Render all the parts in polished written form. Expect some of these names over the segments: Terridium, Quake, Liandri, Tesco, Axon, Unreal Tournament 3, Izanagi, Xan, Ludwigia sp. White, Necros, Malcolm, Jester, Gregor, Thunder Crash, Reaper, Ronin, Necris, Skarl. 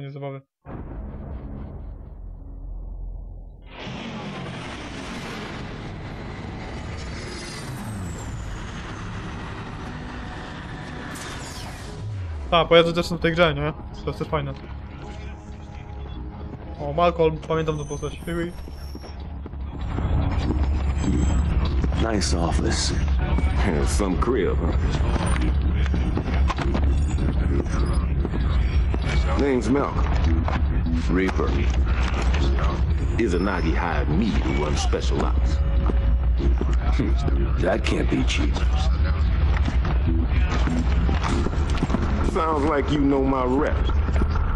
koniec zabawy. A, pojazdy też są w tej grze, nie? To jest też fajne. O, Malcolm, pamiętam tą postać. Nice office. Yeah, some crib, huh? Name's Malcolm. Reaper. Izanagi hired me to run special ops. That can't be cheap. Sounds like you know my rep.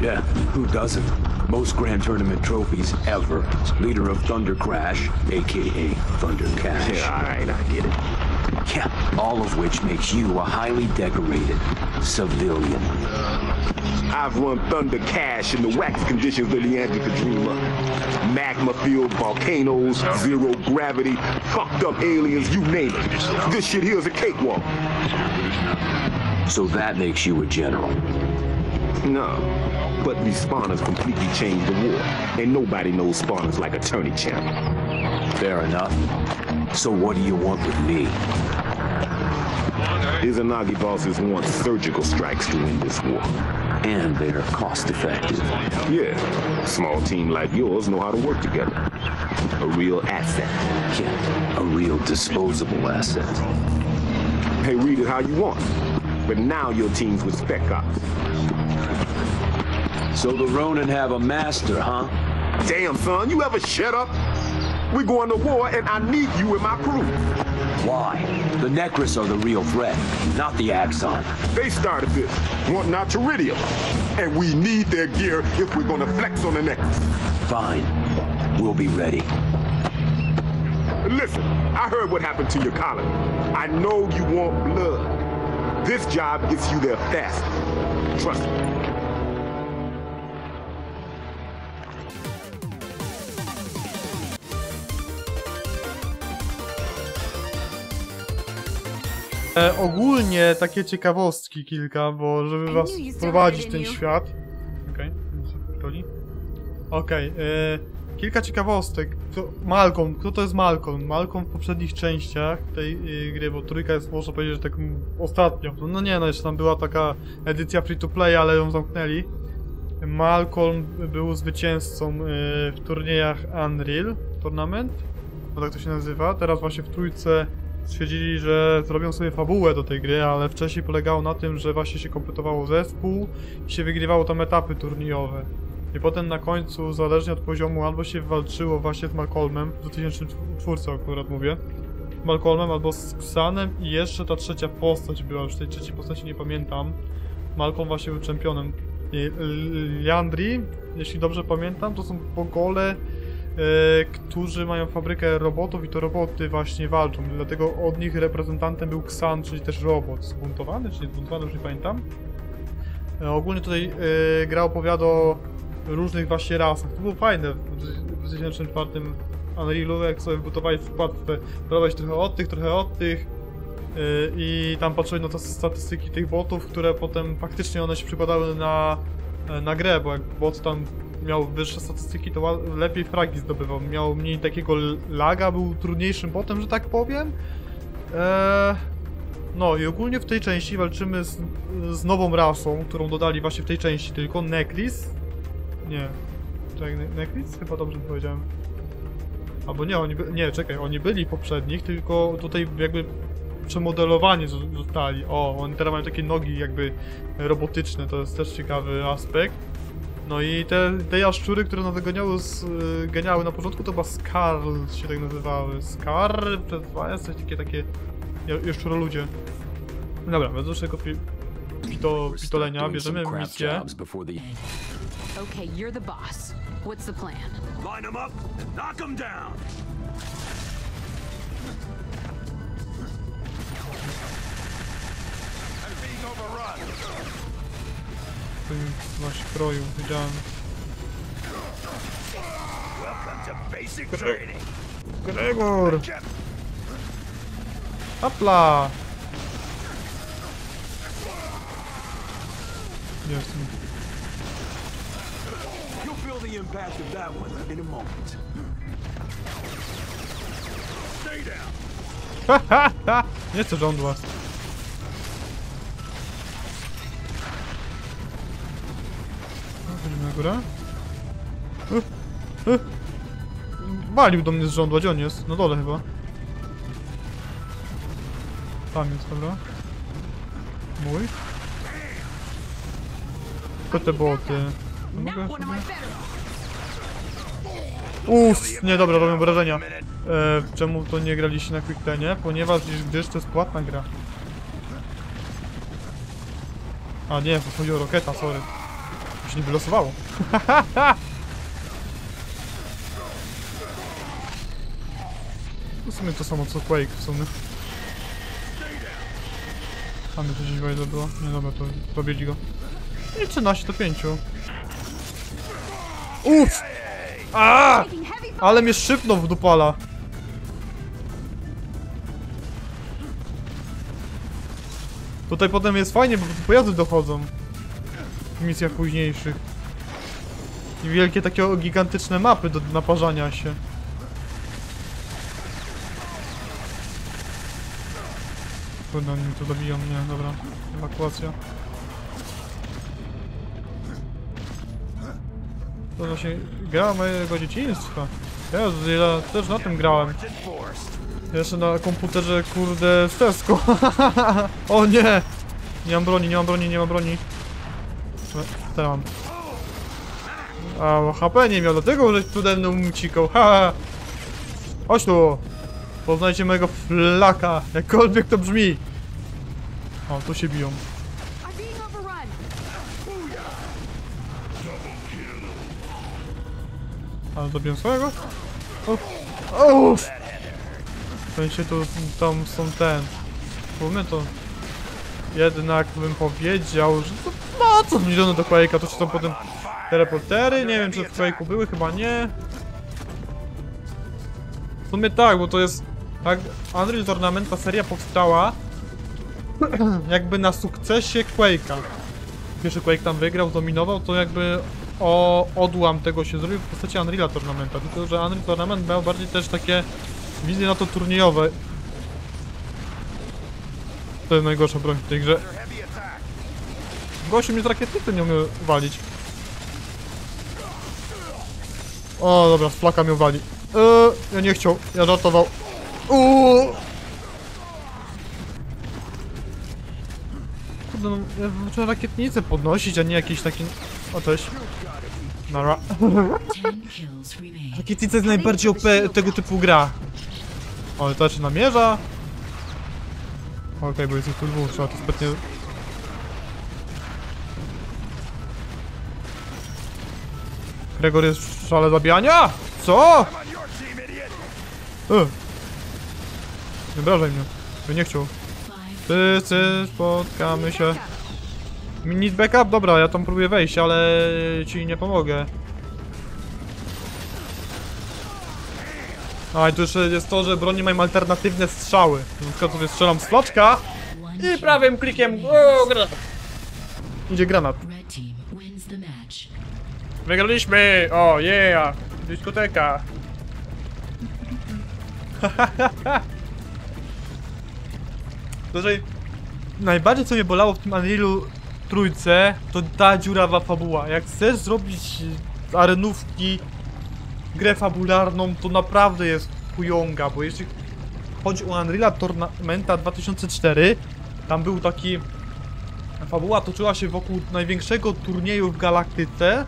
Yeah, who doesn't? Most Grand Tournament trophies ever. Leader of Thunder Crash, aka Thunder Cash. Yeah, alright, I get it. Yeah, all of which makes you a highly decorated civilian. I've run Thunder Cash in the wackest conditions that Liandri could dream of. Magma-filled volcanoes, zero gravity, fucked up aliens, you name it. This shit here's a cakewalk. So that makes you a general? No, but these spawners completely changed the war, and nobody knows spawners like Attorney Channel. Fair enough. So what do you want with me? Izanagi bosses want surgical strikes during this war. And they're cost-effective. Yeah, a small team like yours know how to work together. A real asset. Yeah, a real disposable asset. Hey, read it how you want. But now your team's with Spec Ops. So the Ronin have a master, huh? Damn, son, you ever shut up? We're going to war and I need you in my crew. Why? The Necros are the real threat, not the Axon. They started this, wanting our Terridium. And we need their gear if we're going to flex on the Necros. Fine. We'll be ready. Listen, I heard what happened to your colony. I know you want blood. This job gets you there fast. Trust me. Ogólnie takie ciekawostki kilka, bo żeby was wprowadzić w ten świat. Okej, kilka ciekawostek. Malcolm, kto to jest Malcolm? Malcolm w poprzednich częściach tej gry, bo trójka jest, można powiedzieć, że taką ostatnią. No nie, no jeszcze tam była taka edycja free to play, ale ją zamknęli. Malcolm był zwycięzcą w turniejach Unreal Tournament, bo tak to się nazywa. Teraz właśnie w trójce stwierdzili, że zrobią sobie fabułę do tej gry, ale wcześniej polegało na tym, że właśnie się kompletowało zespół i się wygrywało tam etapy turniejowe. I potem na końcu, zależnie od poziomu, albo się walczyło właśnie z Malcolmem, w 2004, o którym mówię, Malcolmem albo z Xanem i jeszcze ta trzecia postać była, już tej trzeciej postaci nie pamiętam. Malcolm właśnie był czempionem. I Liandri, jeśli dobrze pamiętam, to są bogole, którzy mają fabrykę robotów i to roboty właśnie walczą, dlatego od nich reprezentantem był Xan, czyli też robot. Zbuntowany czy nie zbuntowany, już nie pamiętam. Ogólnie tutaj gra opowiada o różnych właśnie rasach. To było fajne w 2004 Unrealu, jak sobie budowali wkład w te, robić trochę od tych i tam patrzyli na to statystyki tych botów, które potem faktycznie one się przykładały na grę, bo jak bot tam miał wyższe statystyki, to lepiej fragi zdobywał, miał mniej takiego laga, był trudniejszym botem, że tak powiem. No i ogólnie w tej części walczymy z nową rasą, którą dodali właśnie w tej części tylko, Necris. Nie, czekaj, Necris? Chyba dobrze powiedziałem. Albo nie, oni byli poprzednich, tylko tutaj jakby przemodelowani zostali. O, oni teraz mają takie nogi jakby robotyczne, to jest też ciekawy aspekt. No i te jaszczury, które nas dogoniały, geniały na początku, to chyba Skarl się tak nazywały. Skarl, coś takie jaszczuroludzie. Dobra, bez dłuższego pitolenia bierzemy misję. Okay, you're the boss. What's the plan? Line them up, knock them down. I'm being overrun. Welcome to basic training. Gregor. Hopla. Yes. You'll feel the impact of that one in a moment. Stay down. Hahaha! Nie chcę żądła. Chodzimy na górę. Balił do mnie z żądła, gdzie on jest? Na dole chyba. Tam jest, dobra. Mój. Co te boty? Mogę? Uff, nie, dobra, robią wrażenia. Czemu to nie graliście na QuickTime? Ponieważ gdzieś to jest płatna gra. A nie, chodzi o Roketa, sorry. To się nie wylosowało. W sumie to samo co Quake w sumie. A my to gdzieś wejdę było? Nie, dobra, to pobieli go. Nie, 13 do 5. Uff! Aaaa! Ale mnie szybno w dupala. Tutaj potem jest fajnie, bo pojazdy dochodzą w misjach późniejszych. I wielkie takie gigantyczne mapy do naparzania się. Kurde, oni tu dobiją mnie, dobra. Ewakuacja. To właśnie gra mojego dzieciństwa. Ja też na tym grałem. Jeszcze na komputerze, kurde, z Tesco. O nie! Nie mam broni, nie mam broni, nie mam broni. Teraz mam. A HP nie miał, dlatego że tu mną ucikał. Ha! Chodź tu! Poznajcie mojego flaka, jakkolwiek to brzmi. O, tu się biją. Ale dobiłem swojego? Uff! W sensie tu tam są ten. Powiem to. Jednak bym powiedział, że to ma co zbliżone do Quake'a. To czy są potem teleportery? Nie wiem, czy w Quake'u były, chyba nie. W sumie tak, bo to jest. Tak, Unreal Tournament, ta seria powstała jakby na sukcesie Quake'a. Pierwszy Quake tam wygrał, dominował, to jakby. O odłam tego się zrobił w postaci Unreal Tournamenta, tylko że Unreal Tournament miał bardziej też takie wizje na to turniejowe. To jest najgorsza broń w tej grze. Gościu mnie z rakietnicy nie umiał walić. O dobra, z flaka mnie wali. Ja nie chciał, ja żartował. Kurde, no, ja zacząłem rakietnicę podnosić, a nie jakieś takie... O, cześć. Nara. Rakietnica jest najbardziej OP tego typu gra. O, to się namierza. Okej, bo jest tu dwóch, trzeba to zbytnie... Gregor jest w szale zabijania? Co? Nie obrażaj mnie. By nie chciał. Wszyscy spotkamy się. Minit backup? Dobra, ja tam próbuję wejść, ale ci nie pomogę. A i tu jeszcze jest to, że broni mają alternatywne strzały. Na przykład sobie strzelam z floczka i prawym klikiem granat. Idzie granat. Wygraliśmy! O, yeah! Dyskoteka! Tutaj najbardziej co mnie bolało w tym Unrealu Trójce, to ta dziurawa fabuła. Jak chcesz zrobić z arenówki grę fabularną, to naprawdę jest chujonga, bo jeśli chodzi o Unreal Tournamenta 2004, tam był taki... Fabuła toczyła się wokół największego turnieju w galaktyce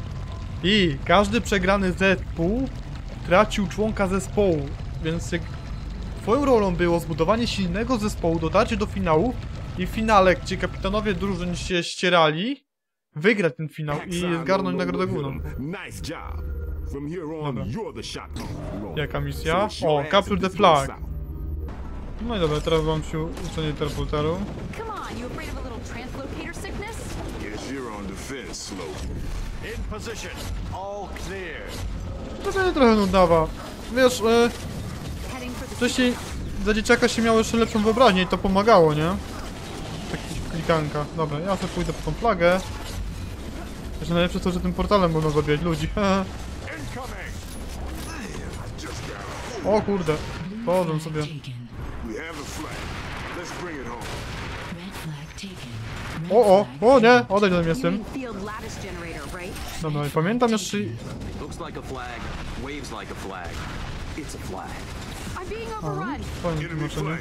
i każdy przegrany zespół tracił członka zespołu, więc jak twoją rolą było zbudowanie silnego zespołu, dotarcie do finału, i w finale, gdzie kapitanowie drużyn się ścierali, wygrać ten finał i zgarnąć nagrodę główną. Dobra. Jaka misja? O, capture the flag. No i dobra, teraz wam się uczenie teleporteru. To się trochę nudawa. Wiesz, wcześniej za dzieciaka się miało jeszcze lepszą wyobraźnię i to pomagało, nie? Klikanka. Dobra, ja sobie pójdę po tą flagę. Znaczy najlepsze to, że tym portalem można zabijać ludzi. O kurde, położę sobie. O, o, o nie, odejdź do mnie z tym. Dobra, i pamiętam jeszcze... fajnie tłumaczenie.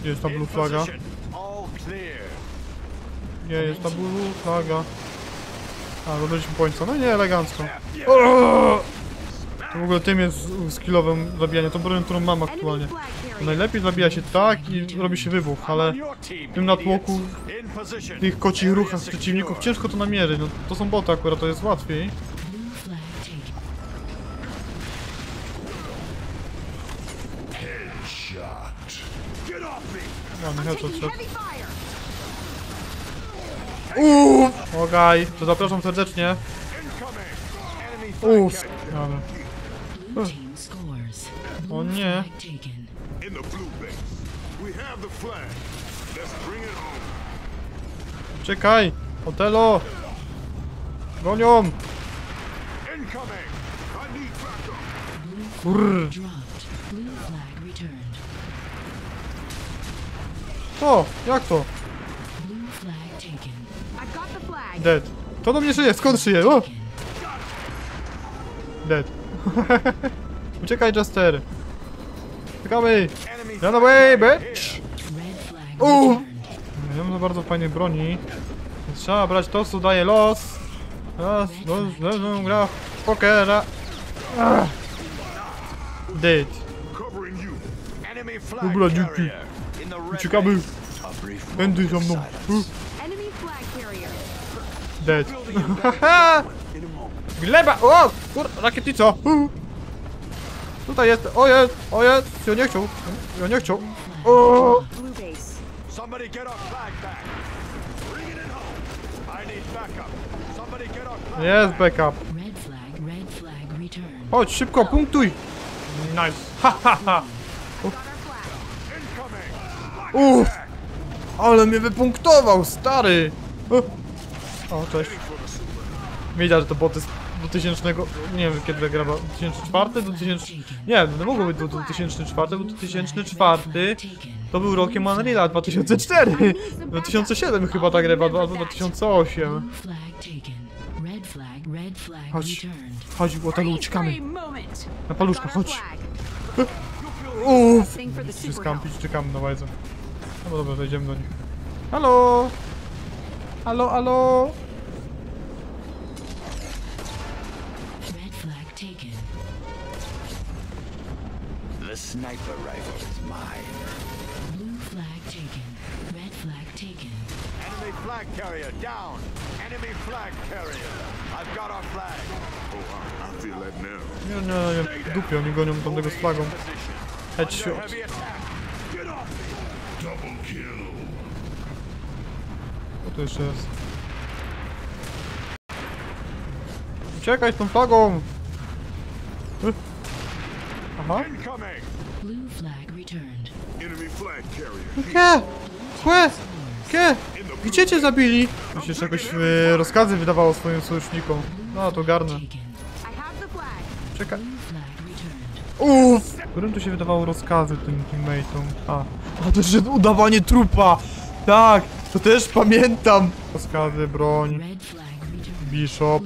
Gdzie jest ta blue flaga? Gdzie jest ta blue flaga? A, robiliśmy pońca. No nie, elegancko. To w ogóle tym jest skillowym zabijanie, tą bronią, którą mam aktualnie. Najlepiej zabija się tak i robi się wybuch, ale w tym natłoku, w tych kocich ruchach z przeciwników ciężko to namierzyć. No, to są boty akurat, to jest łatwiej. Ogaj, to zapraszam serdecznie. Uff, o nie. Czekaj, Otelo. Bronią. Brrr. Co? Jak to? Dead. To do mnie szyje, skąd szyje? O! Dead. Uciekaj, Jester. Uciekamy! Run away, bitch! Nie mam za bardzo fajnej broni. Trzeba brać to, co daje los. Raz, leżą gra w pokera. Dead. Dobra, dzięki. Uciekamy! Będę za mną! Dead! Gleba! O! Kur... rakietnica! Tutaj jest! O jest! O jest! Ja nie chciał! Ja nie chciał! O! Jest backup! Chodź szybko! Punktuj! Nice! Ha ha ha! Uff! Ale mnie wypunktował, stary! O, cześć. Wiedział, że to boty z 2000... Nie wiem, kiedy gra 2004 do 2000... Nie, to mogło być do 2004, bo 2004 to był rokiem Unreal 2004! 2007 chyba ta gra, albo 2008. Chodź, chodź, Łotelu, uciekamy. Na paluszka, chodź. Uff! Muszę skampić, czekamy na łajzę. No dobra, wejdziemy do nich. Halo! Halo, halo! Nie, nie, nie, w dupie, oni gonią tamtego z flagą. Headshot. O, tu jeszcze jest. Uciekaj z tą flagą! Aha. Kie! Kie! Kie! Gdzie cię zabili? Mi się czegoś rozkazy wydawało swoim sojusznikom. No, to garnę. Czekaj. Uff! Którym tu się wydawało rozkazy tym teammate'om? A to jeszcze udawanie trupa! Tak! To też pamiętam! Rozkazy, broń. Bishop.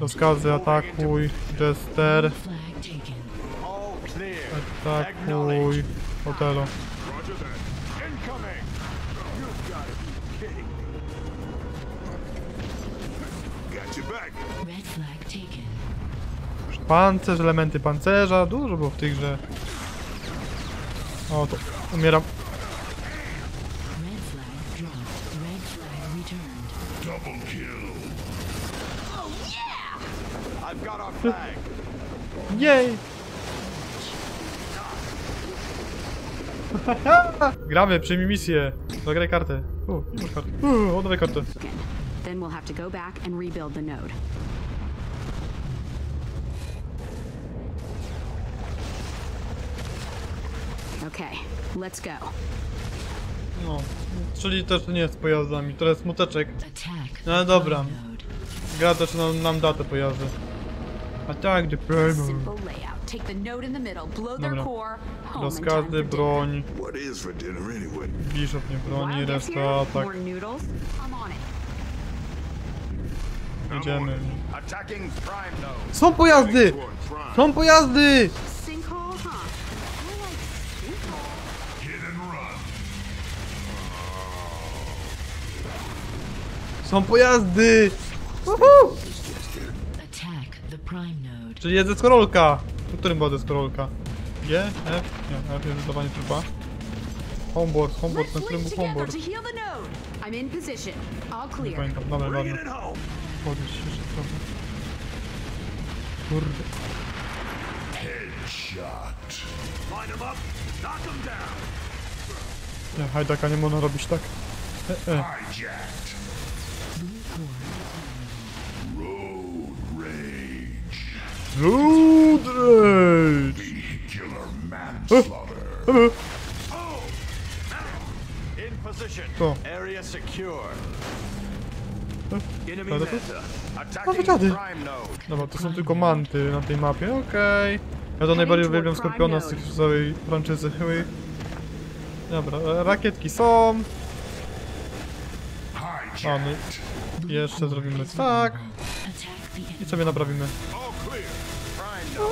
Rozkazy, atakuj. Jester. Atakuj. Otelo. Pancerz, elementy pancerza, dużo było w tej grze. O, to umieram. Jej! Gramy, przyjmij misję. Zagraj kartę. Oddawaj kartę. Then we'll have to go back and rebuild the node. No, czyli też nie jest pojazdami, to jest smuteczek. No ale dobra. Gra też nam da te pojazdy. A tak, gdzie problem? Dobra. Rozkazy, broń. Bishop nie broni, reszta atak. Idziemy. Są pojazdy! Są pojazdy! Są pojazdy! Uhu! Czyli jest deskorolka. W którym była deskorolka? G? F? Nie, F jest wydawanie trupa. Homeboard, homeboard, na którym był homeboard? Nie pamiętam, dobra, ładnie. Podnieś się jeszcze trochę. Kurde. Nie, hajdaka nie można robić tak. Road rage! To. Dobra, to są tylko manty na tej mapie, okej. Ja to najbardziej uwielbiam Skorpiona z tej całej franczyzy. Dobra, rakietki są. A my jeszcze zrobimy tak. I sobie naprawimy. No,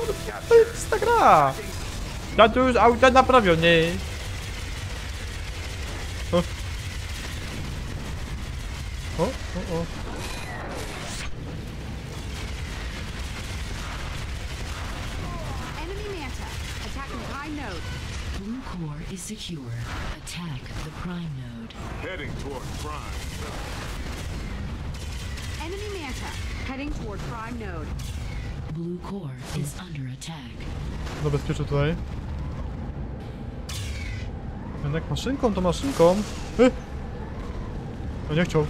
to jest ta gra! Ja tu już auta naprawione. O. Zabezpieczę tutaj. Jednak maszynką to maszynką. No nie chciał.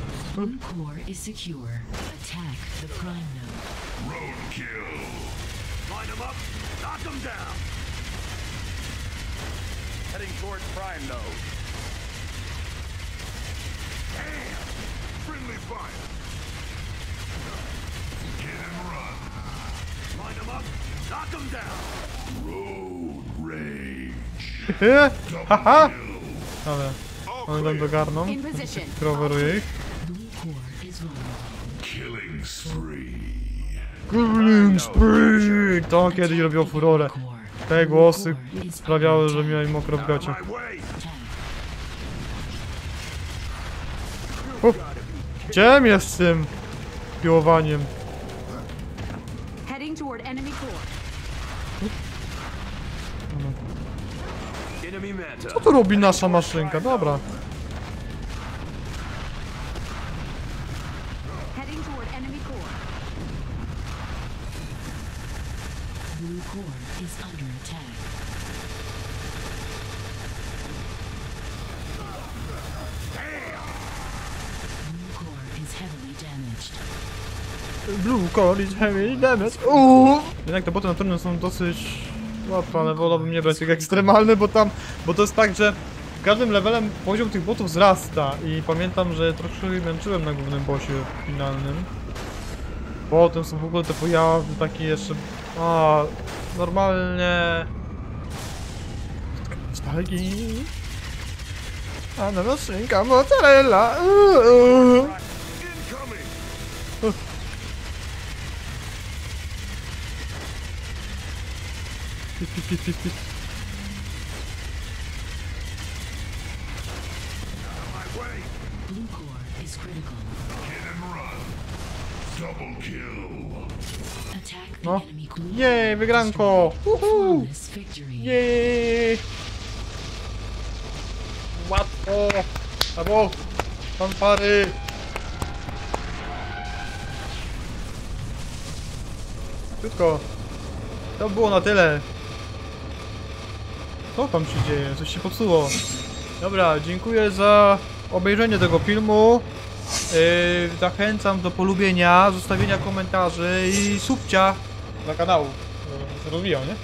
Haha! Ale one tam dogarną, kroweruję ich. Killing spree! To kiedyś robiło furorę. Te głosy sprawiały, że miałem mokro w gacie. Gdzie jest z tym piłowaniem? Co tu robi nasza maszynka? Dobra. Blue core is heavily damaged. Jednak te boty na turnie są dosyć łatwe, ale wolałbym nie brać tych ekstremalnych, bo to jest tak, że każdym levelem poziom tych botów wzrasta i pamiętam, że troszkę męczyłem na głównym bossie finalnym. Potem są w ogóle te pojazdy takie jeszcze... A, normalnie... Sztalgi... A na maszynka mozzarella! Pit. No, jej, wygranko! Uhu! Jej! Łatwo! Albo! Fanfary! Krótko! To było na tyle! Co tam się dzieje? Coś się popsuło. Dobra, dziękuję za obejrzenie tego filmu. Zachęcam do polubienia, zostawienia komentarzy i subcia dla kanału. Rozwijał, nie?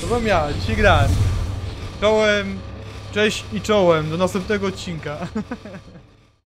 To byłem ja, dzisiaj grałem. Czołem. Cześć i czołem, do następnego odcinka.